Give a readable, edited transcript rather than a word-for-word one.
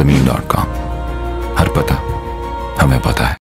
ज़मीन.com। हर पता हमें पता है।